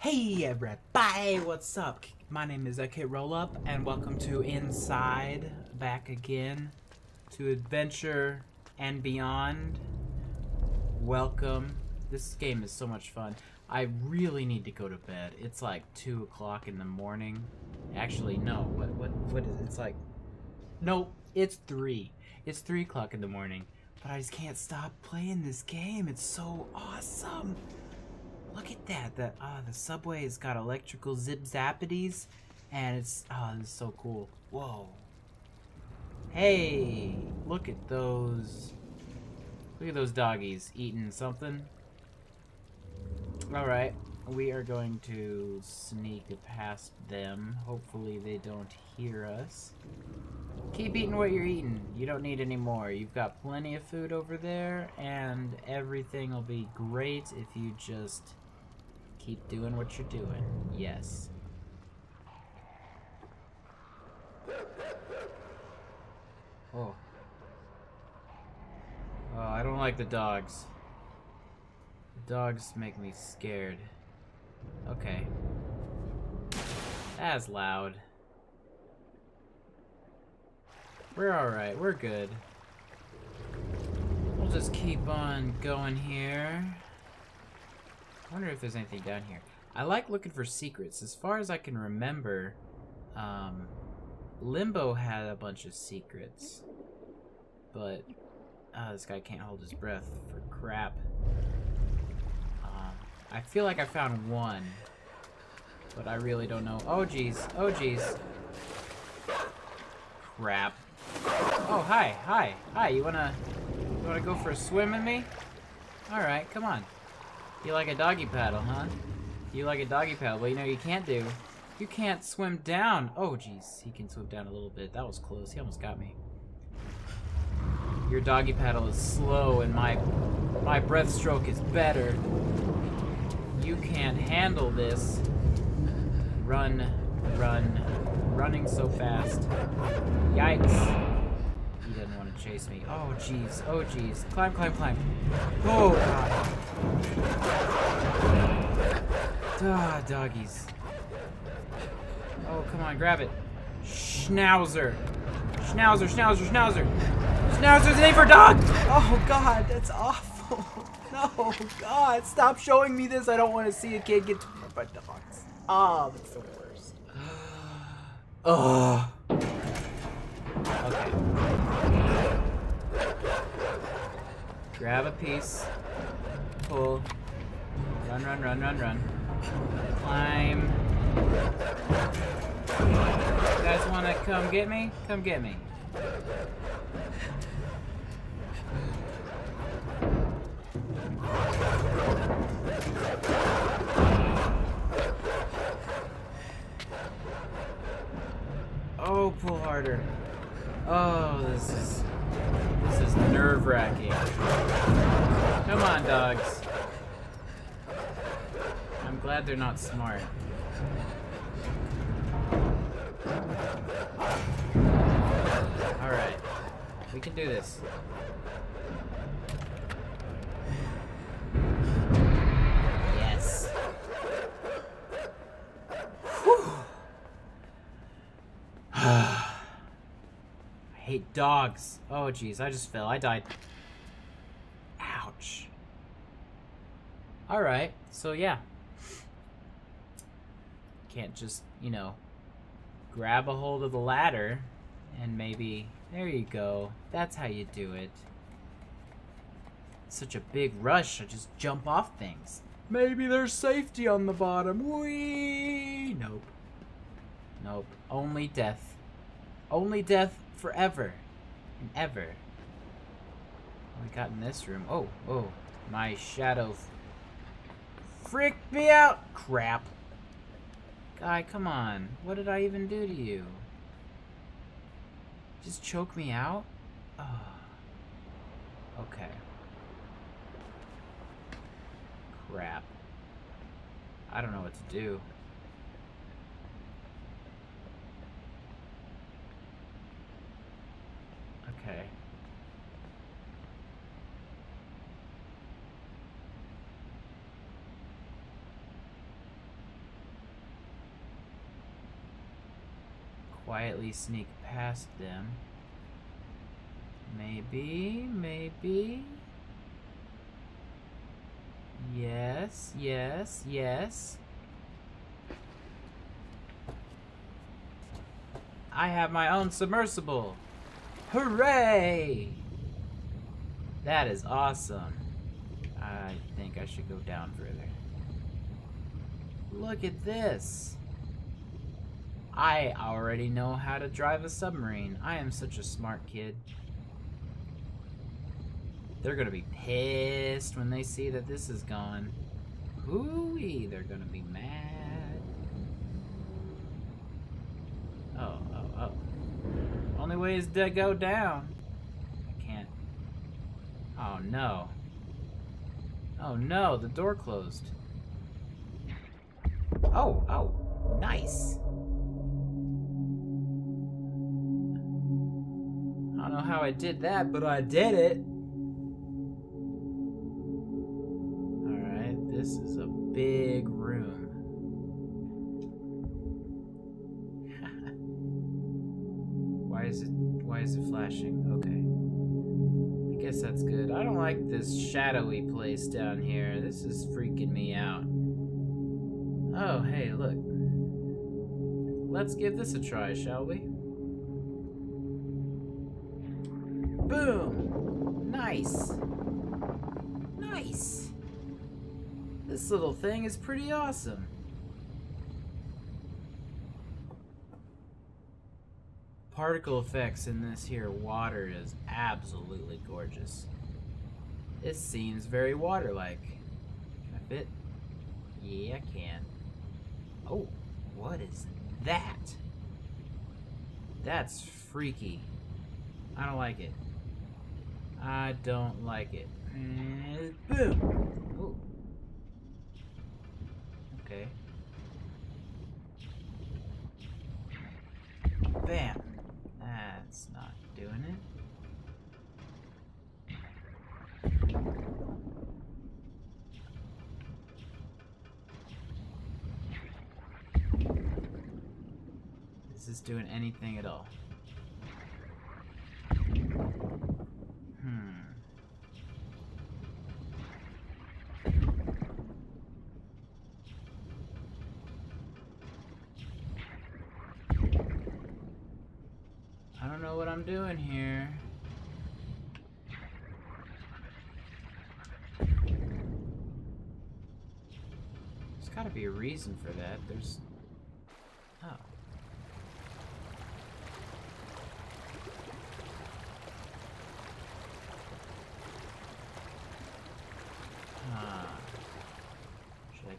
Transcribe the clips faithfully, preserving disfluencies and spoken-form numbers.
Hey everybody, what's up? My name is KitRollup and welcome to Inside, back again to Adventure and Beyond. Welcome. This game is so much fun. I really need to go to bed. It's like two o'clock in the morning. Actually, no. What? What? What is it? It's like, no. It's three. It's three o'clock in the morning. But I just can't stop playing this game. It's so awesome. Look at that. The ah, uh, the subway has got electrical zip zappities, and it's oh, it's so cool. Whoa. Hey, look at those. Look at those doggies eating something. Alright, we are going to sneak past them. Hopefully they don't hear us. Keep eating what you're eating. You don't need any more. You've got plenty of food over there, and everything will be great if you just keep doing what you're doing. Yes. Oh. Oh, I don't like the dogs. Dogs make me scared. Okay. That's loud. We're alright, we're good. We'll just keep on going here. I wonder if there's anything down here. I like looking for secrets. As far as I can remember, um, Limbo had a bunch of secrets. But, uh, this guy can't hold his breath for crap. I feel like I found one, but I really don't know. Oh, geez. Oh, geez. Crap. Oh, hi. Hi. Hi. You wanna, you wanna go for a swim with me? All right. Come on. You like a doggy paddle, huh? You like a doggy paddle. Well, you know you can't do. You can't swim down. Oh, geez. He can swim down a little bit. That was close. He almost got me. Your doggy paddle is slow, and my, my breath stroke is better. You can't handle this. Run, run, running so fast. Yikes. He doesn't want to chase me. Oh, jeez. Oh, jeez. Climb, climb, climb. Oh, God. Ah, doggies. Oh, come on, grab it. Schnauzer. Schnauzer, schnauzer, schnauzer. Schnauzer's the name for dog. Oh, God, that's awful. No, God, stop showing me this. I don't want to see a kid get torn by dogs. Oh, that's the worst. Oh. Okay. Grab a piece. Pull. Run, run, run, run, run. Climb. You guys want to come get me? Come get me. Oh, pull harder. Oh, this is this is nerve-wracking. Come on, dogs. I'm glad they're not smart. All right, we can do this. Dogs. Oh, jeez. I just fell. I died. Ouch. Alright. So, yeah. Can't just, you know, grab a hold of the ladder and maybe... There you go. That's how you do it. It's such a big rush. I just jump off things. Maybe there's safety on the bottom. Whee! Nope. Nope. Only death. Only death forever and ever. What we got in this room? Oh, oh, my shadow freaked me out. Crap. Guy, come on. What did I even do to you? Just choke me out? Oh. Okay. Crap. I don't know what to do. quietly sneak past them. Maybe, maybe. Yes, yes, yes. I have my own submersible. Hooray! That is awesome. I think I should go down further. Look at this. I already know how to drive a submarine. I am such a smart kid. They're gonna be pissed when they see that this is gone. Hooey, they're gonna be mad. Oh, oh, oh. Only way is to go down. I can't. Oh no. Oh no, the door closed. Oh, oh, nice. I don't know how I did that, but I did it. Alright, this is a big room. Why is it, why is it flashing? Okay. I guess that's good. I don't like this shadowy place down here. This is freaking me out. Oh, hey, look. Let's give this a try, shall we? Boom! Nice! Nice! This little thing is pretty awesome. Particle effects in this here water is absolutely gorgeous. It seems very water-like. Can I fit? Yeah, I can. Oh, what is that? That's freaky. I don't like it. I don't like it. And boom! Ooh. Okay. Bam! That's not doing it. Is doing anything at all. Hmm. I don't know what I'm doing here. There's gotta be a reason for that. There's... Oh.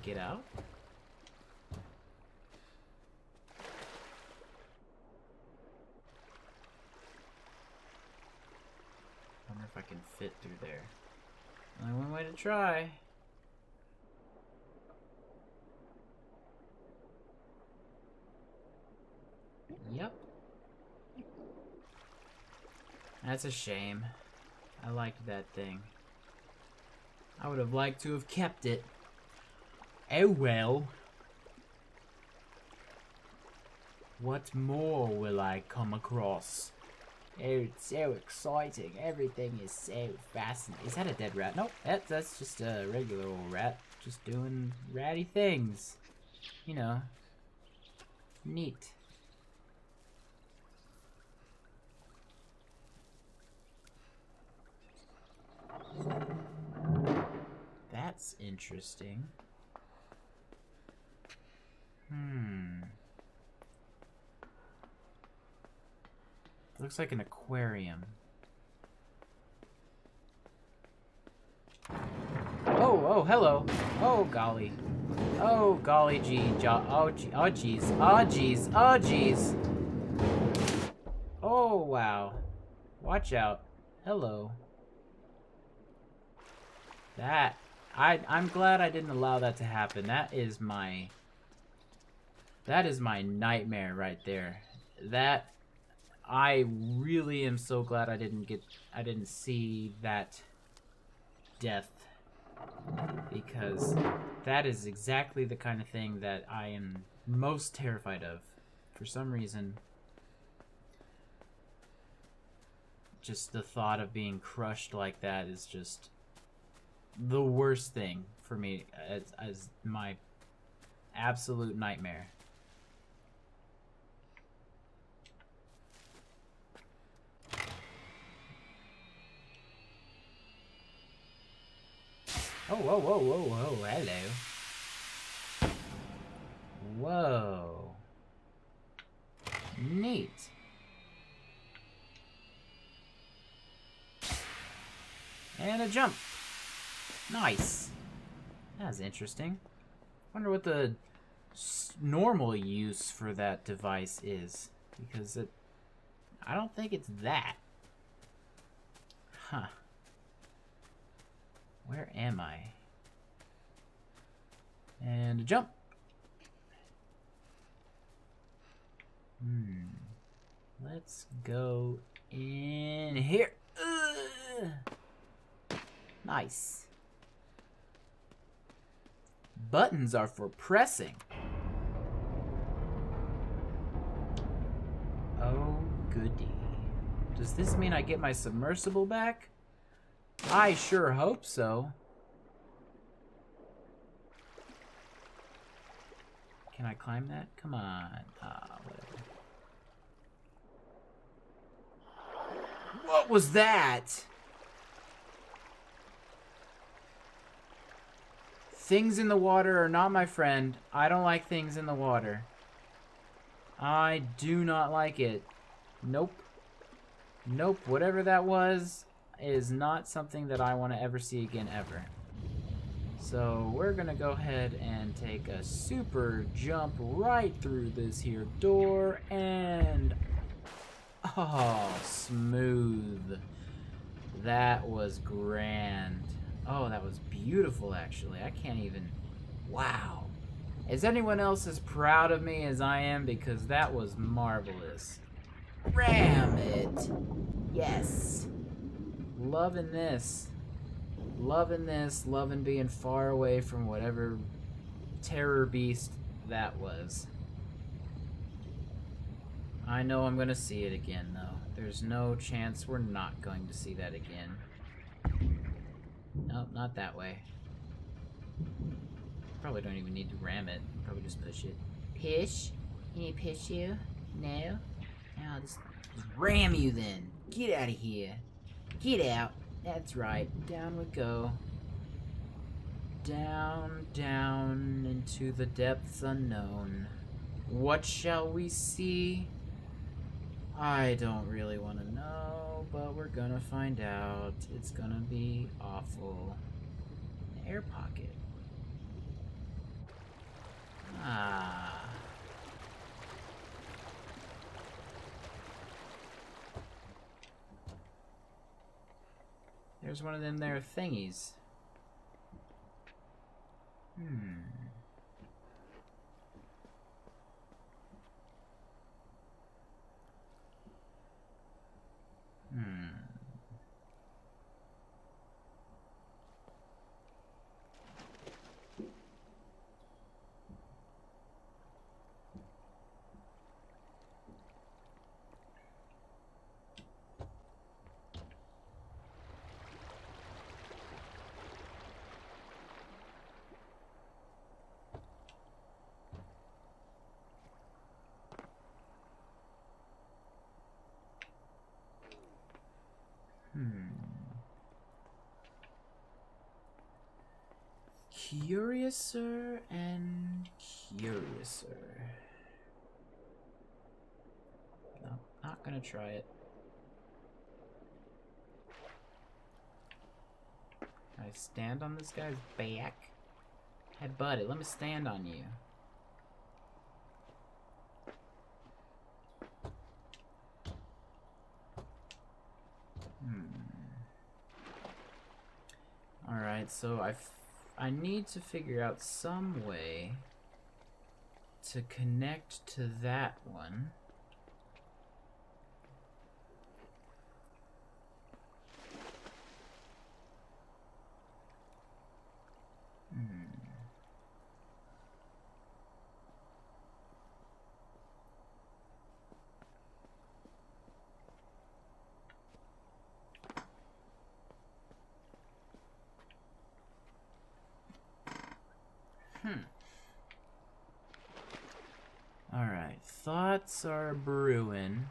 Get out. Wonder if I can fit through there. Only one way to try. Yep. That's a shame. I liked that thing. I would have liked to have kept it. Oh well. What more will I come across? Oh, it's so exciting. Everything is so fascinating. Is that a dead rat? Nope, that, that's just a regular old rat. Just doing ratty things. You know. Neat. That's interesting. Hmm. Looks like an aquarium. Oh, oh, hello. Oh, golly. Oh, golly gee, jo oh, gee, oh, geez, oh, geez, oh, geez. Oh, wow. Watch out. Hello. That, I, I'm glad I didn't allow that to happen. That is my... That is my nightmare right there. That I really am so glad I didn't get I didn't see that death, because that is exactly the kind of thing that I am most terrified of. For some reason, just the thought of being crushed like that is just the worst thing for me. It's, it's my absolute nightmare. Oh, whoa, whoa, whoa, whoa, hello. Whoa. Neat. And a jump. Nice. That's interesting. Wonder what the normal use for that device is. Because it... I don't think it's that. Huh. Where am I? And a jump. Hmm. Let's go in here. Ugh. Nice. Buttons are for pressing. Oh, goody. Does this mean I get my submersible back? I sure hope so. Can I climb that? Come on. Ah, whatever. What was that? Things in the water are not my friend. I don't like things in the water. I do not like it. Nope. Nope. Whatever that was is not something that I want to ever see again, ever. So we're gonna go ahead and take a super jump right through this here door, and oh, smooth. That was grand. Oh, that was beautiful, actually. I can't even, wow. Is anyone else as proud of me as I am? Because that was marvelous. Ram it. Yes. Loving this, loving this, loving being far away from whatever terror beast that was. I know I'm gonna see it again, though. There's no chance we're not going to see that again. Nope, not that way. Probably don't even need to ram it. Probably just push it. Pish? Can you push you? No? No, I'll just, just ram you then. Get out of here. Get out. That's right. Down we go. Down, down, into the depths unknown. What shall we see? I don't really want to know, but we're gonna find out. It's gonna be awful. An air pocket. Ah. There's one of them there thingies. Hmm. Hmm. Curiouser and curiouser. No, not gonna try it. Can I stand on this guy's back? Hey, buddy, let me stand on you. Hmm. Alright, so I've I need to figure out some way to connect to that one. Hmm. Hmm. Alright, thoughts are brewing.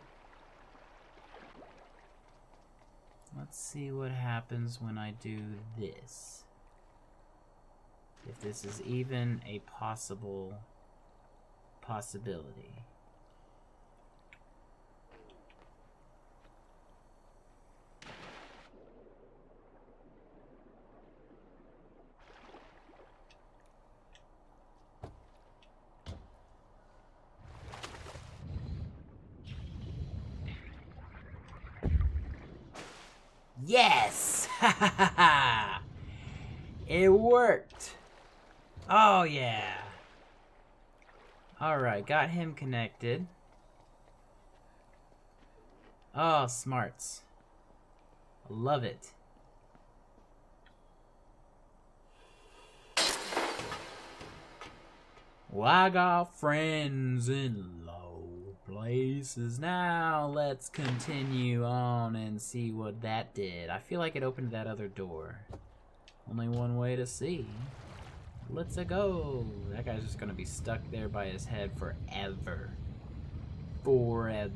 Let's see what happens when I do this. If this is even a possible possibility. Yes! Ha ha ha! It worked! Oh yeah! Alright, got him connected. Oh, smarts. I love it. Well, I got friends in low places. Now let's continue on and see what that did. I feel like it opened that other door. Only one way to see. Let's-a go! That guy's just gonna be stuck there by his head forever. Forever.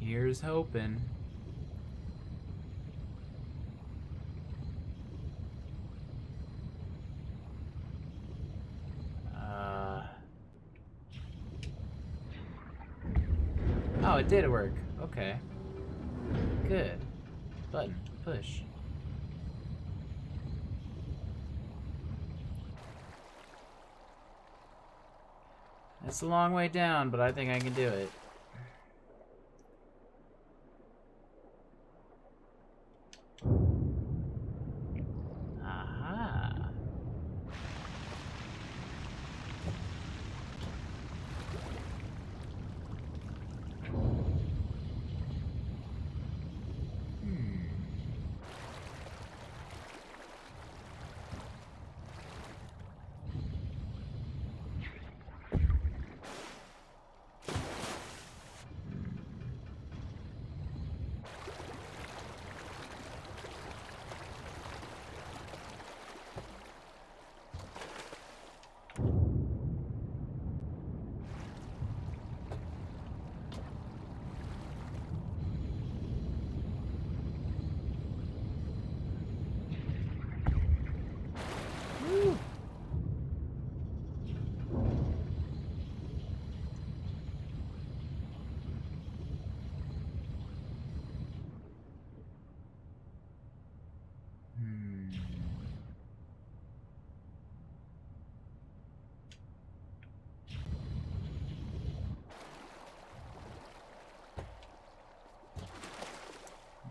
Here's hoping. Uh... Oh, it did work. Okay. Good. Button, push. That's a long way down, but I think I can do it. Aha.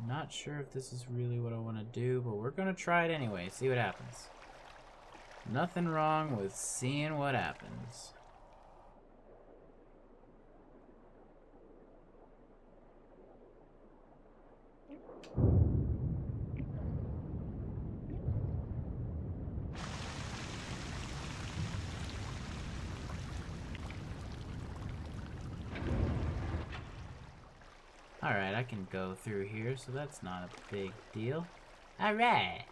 Not sure if this is really what I want to do, but we're gonna try it anyway, see what happens. Nothing wrong with seeing what happens. Alright, I can go through here, so that's not a big deal. Alright!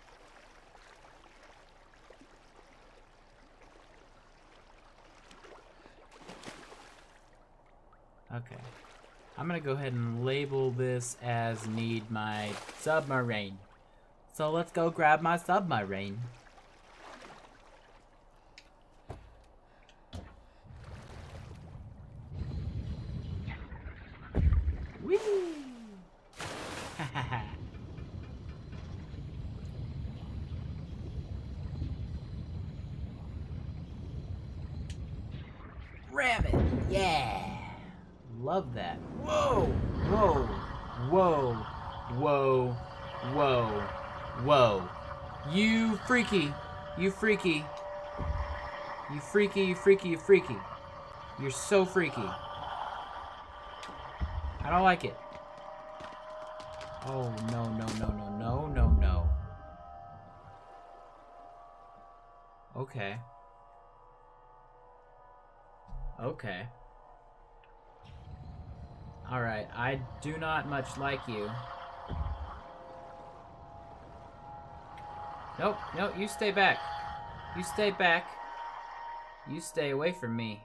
Okay. I'm gonna go ahead and label this as need my submarine. So let's go grab my submarine. Grab it! Yeah! Love that. Whoa! Whoa! Whoa! Whoa! Whoa! Whoa! You freaky! You freaky! You freaky, you freaky, you freaky! You're so freaky. I don't like it. Oh, no, no, no, no, no, no, no. Okay. Okay. Alright, I do not much like you. Nope, no, you stay back. You stay back. You stay away from me.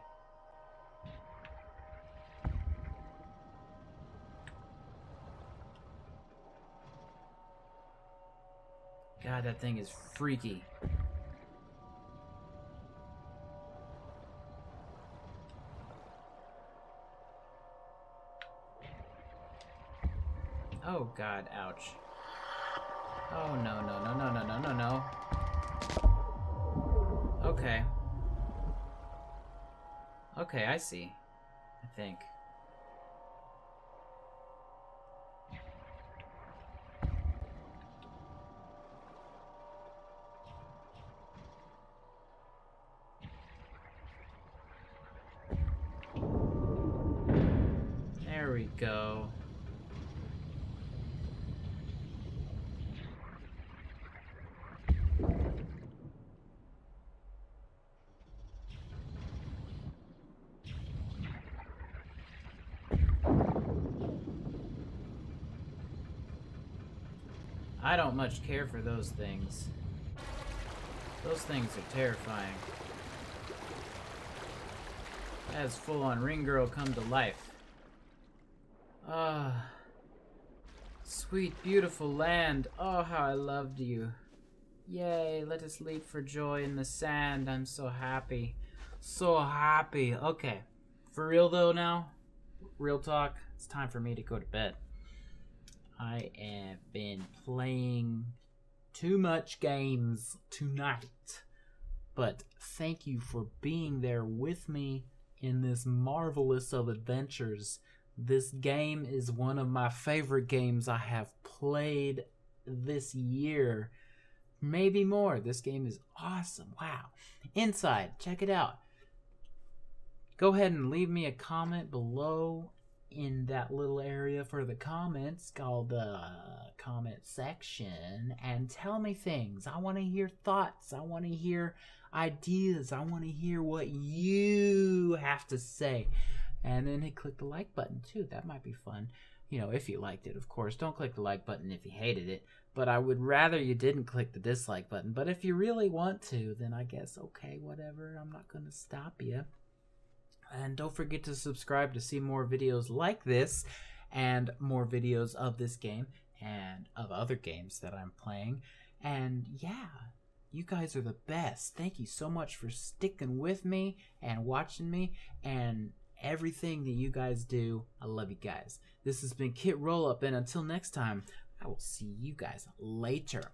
God, that thing is freaky. Oh God, ouch. Oh no, no, no, no, no, no, no, no. Okay. Okay, I see. I think. There we go. I don't much care for those things. Those things are terrifying. That is full-on Ring Girl come to life. Ah, sweet, beautiful land. Oh, how I loved you. Yay, let us leap for joy in the sand. I'm so happy. So happy. Okay. For real, though, now? Real talk. It's time for me to go to bed. I have been playing too much games tonight, but thank you for being there with me in this marvelous of adventures. This game is one of my favorite games I have played this year, maybe more. This game is awesome. Wow. Inside, check it out. Go ahead and leave me a comment below in that little area for the comments called the uh, comment section, and tell me things. I want to hear thoughts. I want to hear ideas. I want to hear what you have to say. And then hit click the like button too. That might be fun. You know, if you liked it, of course. Don't click the like button if you hated it, but I would rather you didn't click the dislike button. But if you really want to, then I guess, okay, whatever. I'm not going to stop you. And don't forget to subscribe to see more videos like this and more videos of this game and of other games that I'm playing. And yeah, you guys are the best. Thank you so much for sticking with me and watching me and everything that you guys do. I love you guys. This has been KitRollup, and until next time, I will see you guys later.